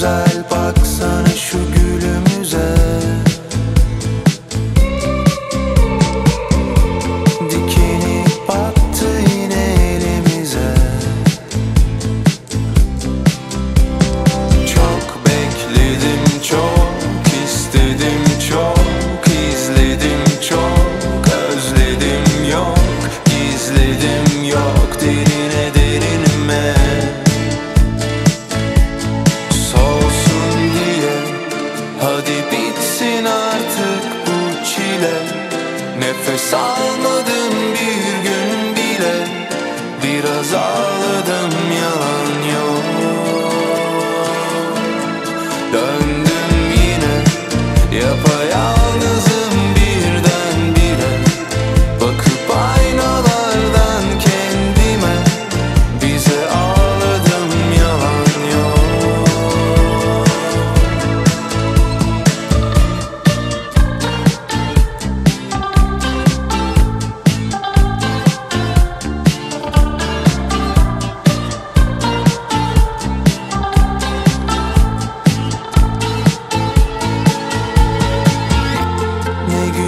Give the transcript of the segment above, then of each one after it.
güzel, baksana şu gülümüze. Dikeni battı yine elimize. Çok bekledim, çok istedim, çok izledim, çok özledim, yok gizledim, yok derine derinime. Nefes almadım bir gün bile, biraz ağladım yalan yok. Döndüm yine yapayalnızım birdenbire, bakıp aynalardan kendime, bize ağladım yalan yok.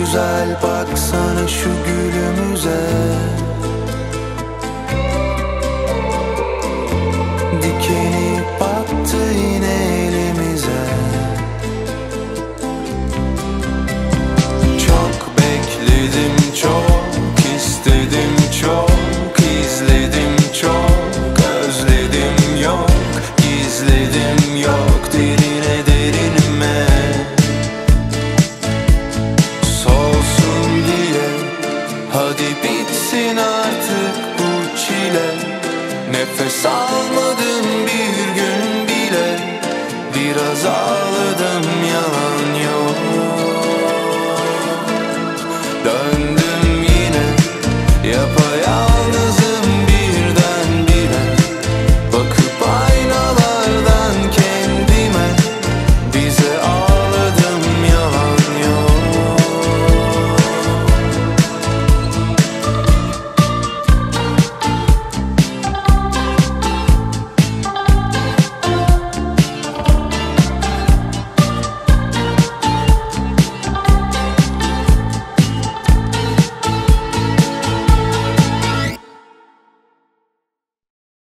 Güzel, baksana şu gülümüze. Dikeni battı yine elimize. Çok bekledim, çok istedim, çok izledim, çok özledim, yok gizledim, yok derine derinime. Hadi bitsin artık bu çile. Nefes almadım bir gün bile, biraz ağladım.